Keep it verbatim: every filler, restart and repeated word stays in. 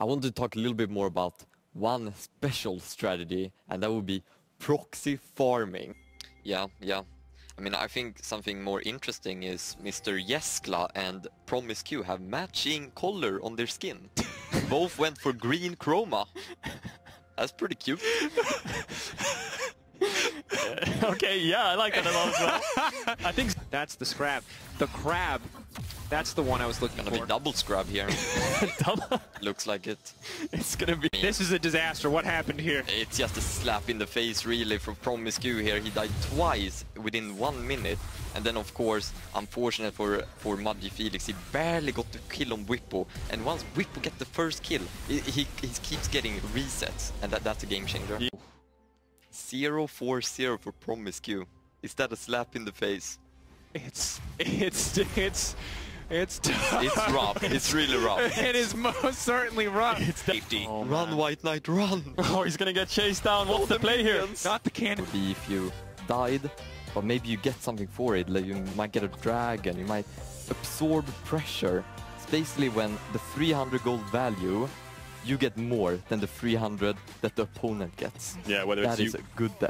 I want to talk a little bit more about one special strategy, and that would be proxy farming. Yeah, yeah. I mean, I think something more interesting is Mister Yeska and Promise Q have matching color on their skin. Both went for green chroma. That's pretty cute. Okay, yeah, I like that a lot as well. I think that's the scrab. The crab. That's the one I was looking for. It's gonna be double scrub here. Double? Looks like it. It's gonna be... This is a disaster. What happened here? It's just a slap in the face, really, from Promise Q here. He died twice within one minute. And then, of course, unfortunate for, for Mudgy Felix, he barely got the kill on Whippo. And once Whippo gets the first kill, he, he, he keeps getting resets. And that, that's a game changer. Yeah. zero four zero for Promise Q. Is that a slap in the face? It's... It's... It's... It's tough. It's rough. It's really rough. It is most certainly rough. It's safety. Oh, run, White Knight, run. Oh, he's gonna get chased down. What's oh, the, the play minions. Here? Not the cannon. Maybe if you died, but maybe you get something for it. Like you might get a dragon. You might absorb pressure. It's basically when the three hundred gold value, you get more than the three hundred that the opponent gets. Yeah, whether that it's is you a good death.